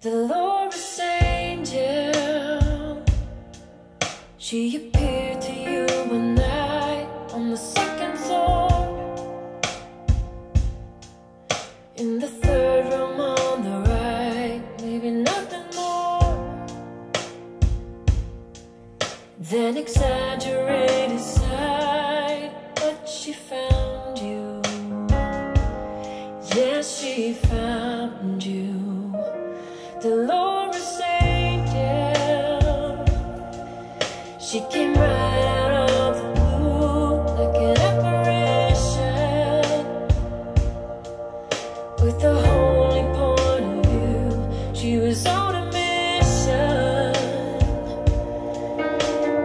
The Lord's angel, she appeared to you one night on the second floor, in the third room on the right, maybe nothing more than exaggerated sight. But she found you, yes, she found you. The Lord's angel, she came right out of the blue like an apparition, with a holy point of view. She was on a mission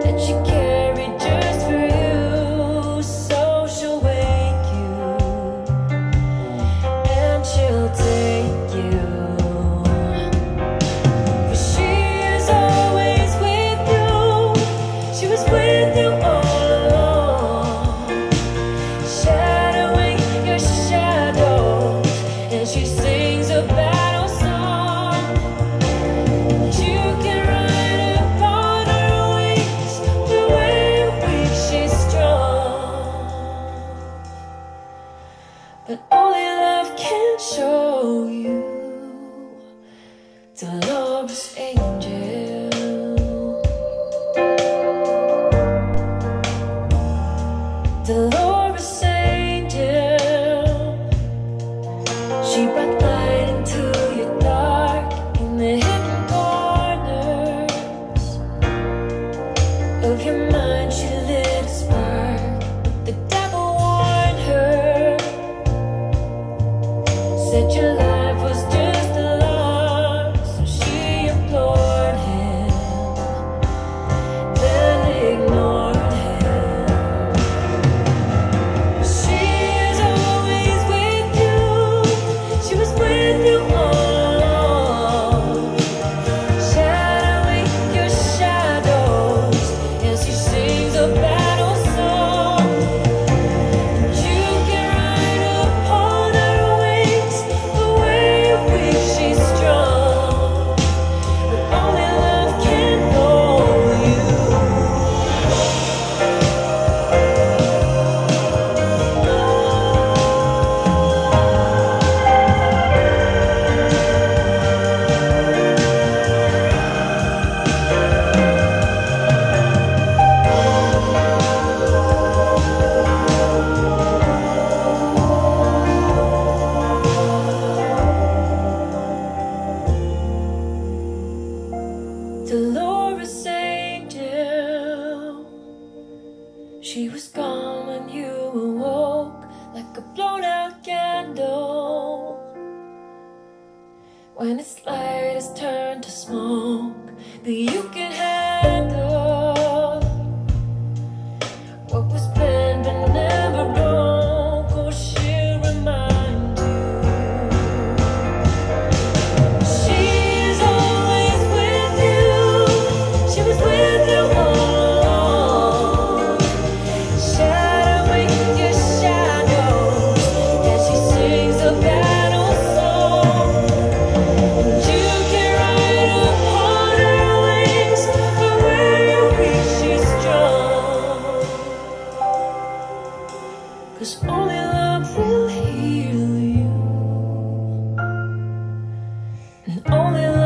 that she carried just for you. So she'll wake you and she'll take you. But only love can show you the Lord's angel. The Lord's angel, she brought light into your dark, in the hidden corners of your mind. She lit a spark, but the devil warned her that your life was just a lie, so she implored him, then ignored him. She is always with you, she was with you all along, shadowing your shadows, and she sings a battle song. The Lord's angel, she was gone when you awoke, like a blown out candle when its light is turned to smoke. But you can handle what was planned but never broke. Oh, she'll remind you. She is always with you. She was with you all along, shadowing your shadows, and she sings a battle song. And you can ride upon her wings, for where you reach, she's strong. 'Cause only love will heal you, and only love